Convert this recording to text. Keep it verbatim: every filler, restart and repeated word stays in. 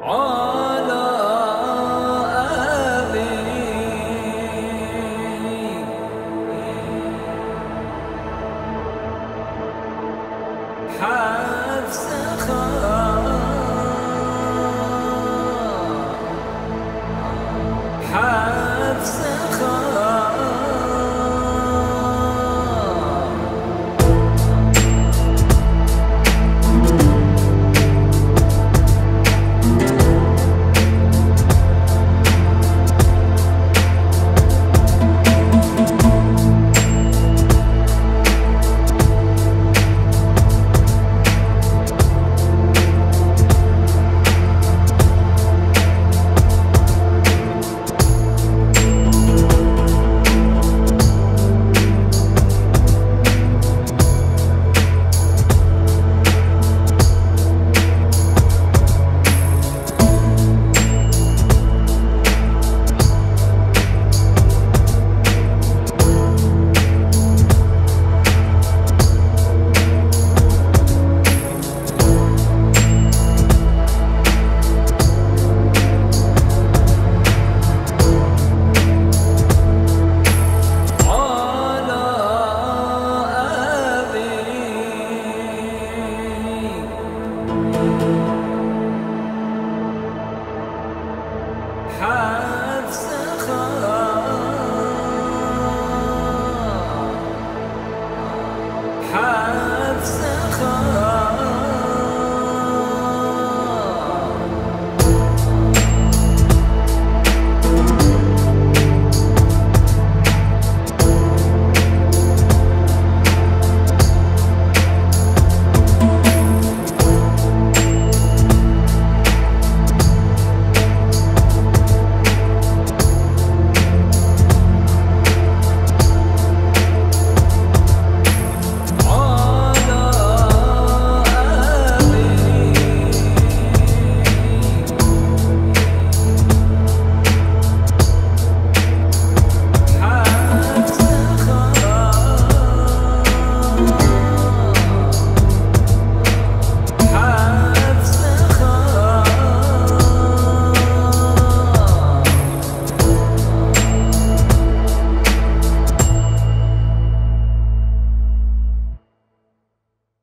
Oh!